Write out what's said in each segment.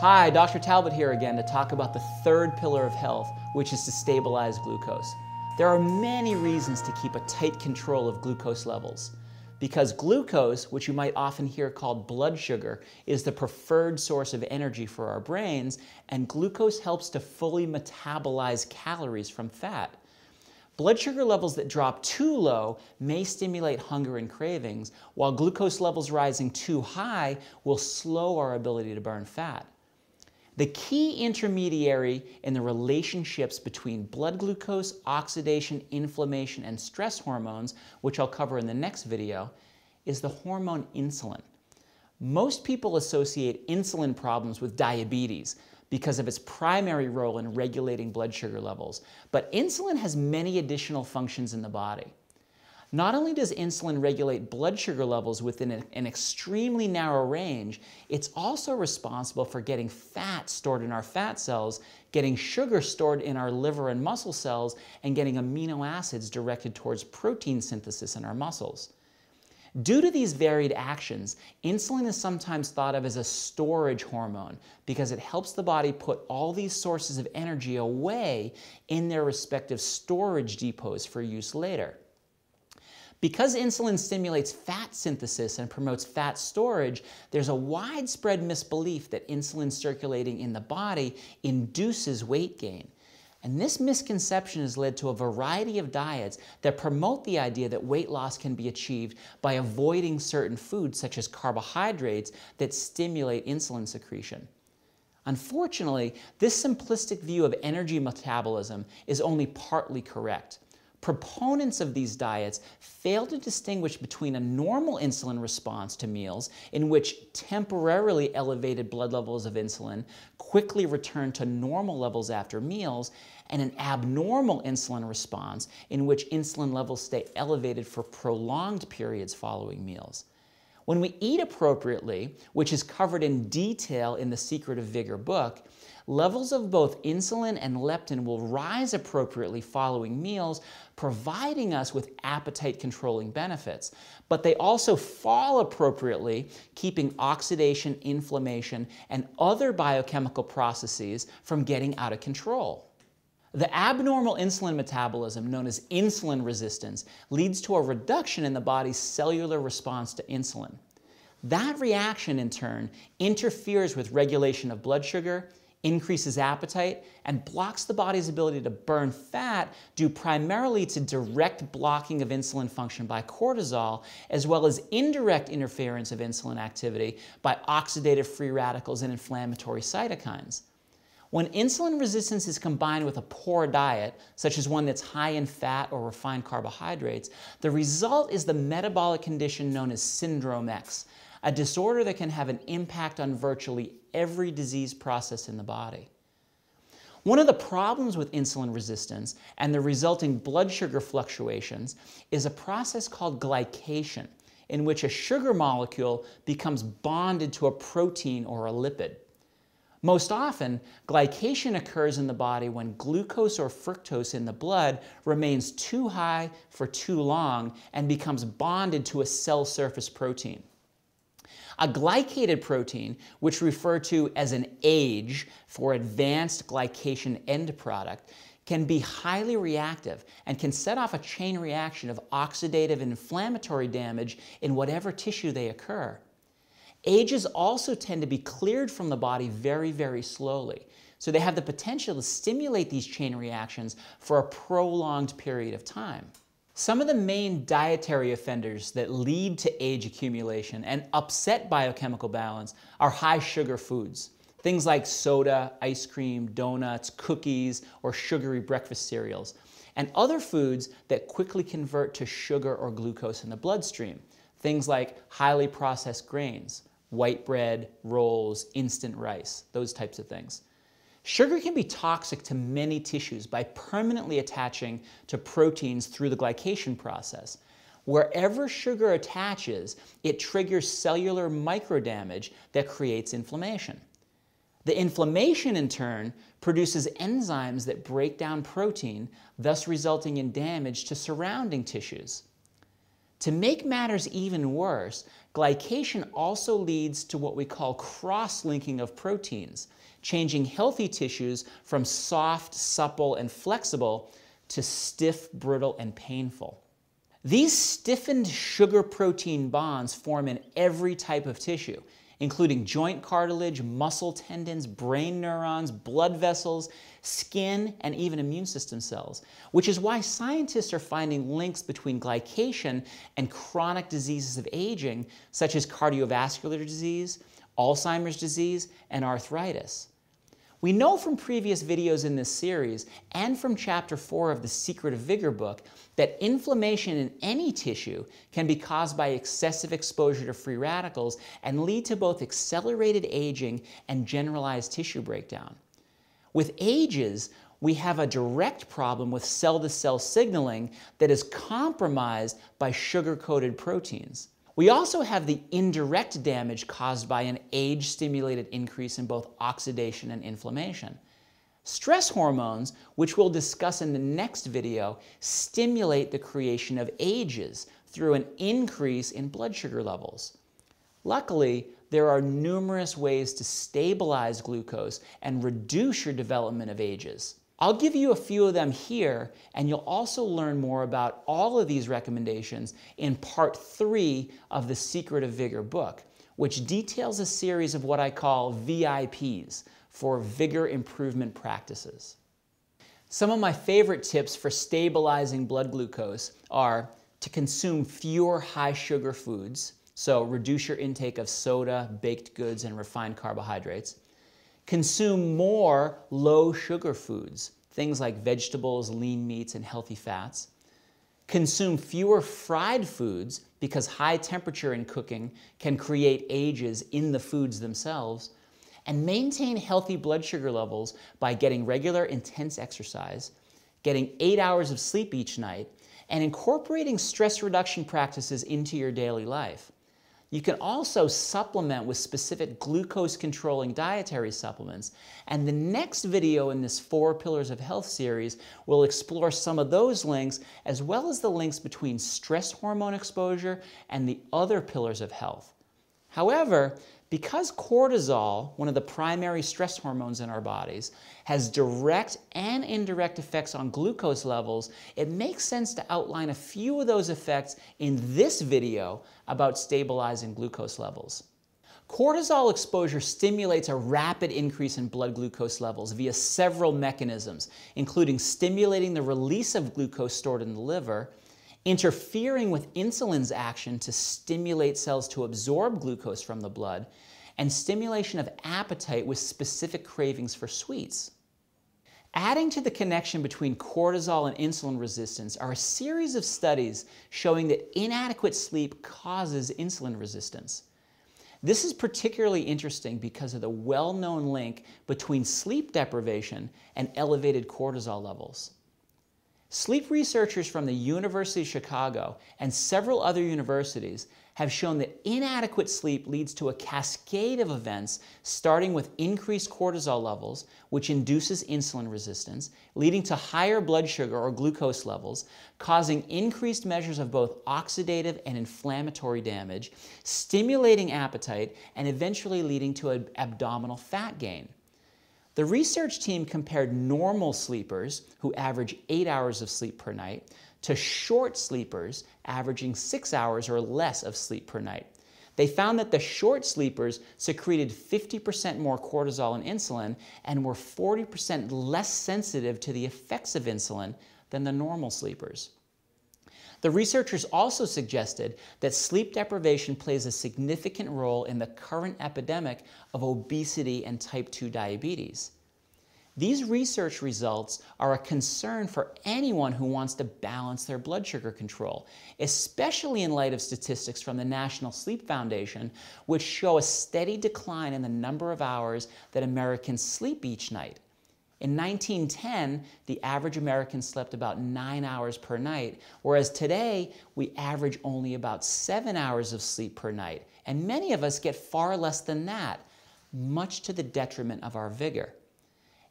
Hi, Dr. Talbott here again to talk about the third pillar of health, which is to stabilize glucose. There are many reasons to keep a tight control of glucose levels, because glucose, which you might often hear called blood sugar, is the preferred source of energy for our brains, and glucose helps to fully metabolize calories from fat. Blood sugar levels that drop too low may stimulate hunger and cravings, while glucose levels rising too high will slow our ability to burn fat. The key intermediary in the relationships between blood glucose, oxidation, inflammation, and stress hormones, which I'll cover in the next video, is the hormone insulin. Most people associate insulin problems with diabetes because of its primary role in regulating blood sugar levels, but insulin has many additional functions in the body. Not only does insulin regulate blood sugar levels within an extremely narrow range, it's also responsible for getting fat stored in our fat cells, getting sugar stored in our liver and muscle cells, and getting amino acids directed towards protein synthesis in our muscles. Due to these varied actions, insulin is sometimes thought of as a storage hormone because it helps the body put all these sources of energy away in their respective storage depots for use later. Because insulin stimulates fat synthesis and promotes fat storage, there's a widespread misbelief that insulin circulating in the body induces weight gain. And this misconception has led to a variety of diets that promote the idea that weight loss can be achieved by avoiding certain foods such as carbohydrates that stimulate insulin secretion. Unfortunately, this simplistic view of energy metabolism is only partly correct. Proponents of these diets fail to distinguish between a normal insulin response to meals, in which temporarily elevated blood levels of insulin quickly return to normal levels after meals, and an abnormal insulin response, in which insulin levels stay elevated for prolonged periods following meals. When we eat appropriately, which is covered in detail in the Secret of Vigor book, levels of both insulin and leptin will rise appropriately following meals, providing us with appetite-controlling benefits. But they also fall appropriately, keeping oxidation, inflammation, and other biochemical processes from getting out of control. The abnormal insulin metabolism, known as insulin resistance, leads to a reduction in the body's cellular response to insulin. That reaction, in turn, interferes with regulation of blood sugar, increases appetite, and blocks the body's ability to burn fat due primarily to direct blocking of insulin function by cortisol, as well as indirect interference of insulin activity by oxidative free radicals and inflammatory cytokines. When insulin resistance is combined with a poor diet, such as one that's high in fat or refined carbohydrates, the result is the metabolic condition known as Syndrome X, a disorder that can have an impact on virtually every disease process in the body. One of the problems with insulin resistance and the resulting blood sugar fluctuations is a process called glycation, in which a sugar molecule becomes bonded to a protein or a lipid. Most often, glycation occurs in the body when glucose or fructose in the blood remains too high for too long and becomes bonded to a cell surface protein. A glycated protein, which referred to as an AGE for advanced glycation end product, can be highly reactive and can set off a chain reaction of oxidative and inflammatory damage in whatever tissue they occur. AGEs also tend to be cleared from the body very, very slowly, so they have the potential to stimulate these chain reactions for a prolonged period of time. Some of the main dietary offenders that lead to AGE accumulation and upset biochemical balance are high sugar foods. Things like soda, ice cream, donuts, cookies, or sugary breakfast cereals, and other foods that quickly convert to sugar or glucose in the bloodstream. Things like highly processed grains, white bread, rolls, instant rice, those types of things. Sugar can be toxic to many tissues by permanently attaching to proteins through the glycation process. Wherever sugar attaches, it triggers cellular microdamage that creates inflammation. The inflammation, in turn, produces enzymes that break down protein, thus resulting in damage to surrounding tissues. To make matters even worse, glycation also leads to what we call cross-linking of proteins, changing healthy tissues from soft, supple, and flexible to stiff, brittle, and painful. These stiffened sugar-protein bonds form in every type of tissue, including joint cartilage, muscle tendons, brain neurons, blood vessels, skin, and even immune system cells, which is why scientists are finding links between glycation and chronic diseases of aging, such as cardiovascular disease, Alzheimer's disease, and arthritis. We know from previous videos in this series and from Chapter 4 of the Secret of Vigor book that inflammation in any tissue can be caused by excessive exposure to free radicals and lead to both accelerated aging and generalized tissue breakdown. With AGEs, we have a direct problem with cell-to-cell signaling that is compromised by sugar-coated proteins. We also have the indirect damage caused by an age-stimulated increase in both oxidation and inflammation. Stress hormones, which we'll discuss in the next video, stimulate the creation of AGEs through an increase in blood sugar levels. Luckily, there are numerous ways to stabilize glucose and reduce your development of AGEs. I'll give you a few of them here, and you'll also learn more about all of these recommendations in Part 3 of the Secret of Vigor book, which details a series of what I call VIPs, for vigor improvement practices. Some of my favorite tips for stabilizing blood glucose are to consume fewer high-sugar foods, so reduce your intake of soda, baked goods, and refined carbohydrates. Consume more low-sugar foods, things like vegetables, lean meats, and healthy fats. Consume fewer fried foods because high temperature in cooking can create AGEs in the foods themselves. And maintain healthy blood sugar levels by getting regular intense exercise, getting 8 hours of sleep each night, and incorporating stress reduction practices into your daily life. You can also supplement with specific glucose-controlling dietary supplements, and the next video in this Four Pillars of Health series will explore some of those links, as well as the links between stress hormone exposure and the other pillars of health. However, because cortisol, one of the primary stress hormones in our bodies, has direct and indirect effects on glucose levels, it makes sense to outline a few of those effects in this video about stabilizing glucose levels. Cortisol exposure stimulates a rapid increase in blood glucose levels via several mechanisms, including stimulating the release of glucose stored in the liver, interfering with insulin's action to stimulate cells to absorb glucose from the blood, and stimulation of appetite with specific cravings for sweets. Adding to the connection between cortisol and insulin resistance are a series of studies showing that inadequate sleep causes insulin resistance. This is particularly interesting because of the well-known link between sleep deprivation and elevated cortisol levels. Sleep researchers from the University of Chicago and several other universities have shown that inadequate sleep leads to a cascade of events, starting with increased cortisol levels, which induces insulin resistance, leading to higher blood sugar or glucose levels, causing increased measures of both oxidative and inflammatory damage, stimulating appetite, and eventually leading to an abdominal fat gain. The research team compared normal sleepers, who average 8 hours of sleep per night, to short sleepers averaging 6 hours or less of sleep per night. They found that the short sleepers secreted 50% more cortisol and insulin and were 40% less sensitive to the effects of insulin than the normal sleepers. The researchers also suggested that sleep deprivation plays a significant role in the current epidemic of obesity and type 2 diabetes. These research results are a concern for anyone who wants to balance their blood sugar control, especially in light of statistics from the National Sleep Foundation, which show a steady decline in the number of hours that Americans sleep each night. In 1910, the average American slept about 9 hours per night, whereas today, we average only about 7 hours of sleep per night, and many of us get far less than that, much to the detriment of our vigor.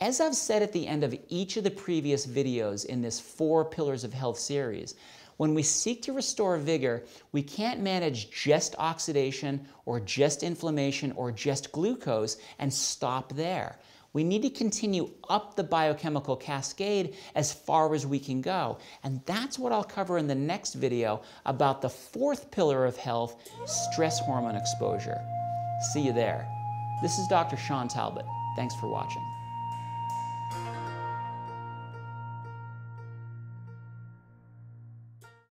As I've said at the end of each of the previous videos in this Four Pillars of Health series, When we seek to restore vigor, we can't manage just oxidation or just inflammation or just glucose and stop there. We need to continue up the biochemical cascade as far as we can go. And that's what I'll cover in the next video about the fourth pillar of health, stress hormone exposure. See you there. This is Dr. Shawn Talbott. Thanks for watching.